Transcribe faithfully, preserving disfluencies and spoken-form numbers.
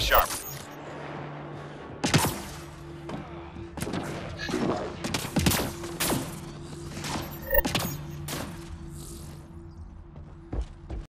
Stay sharp.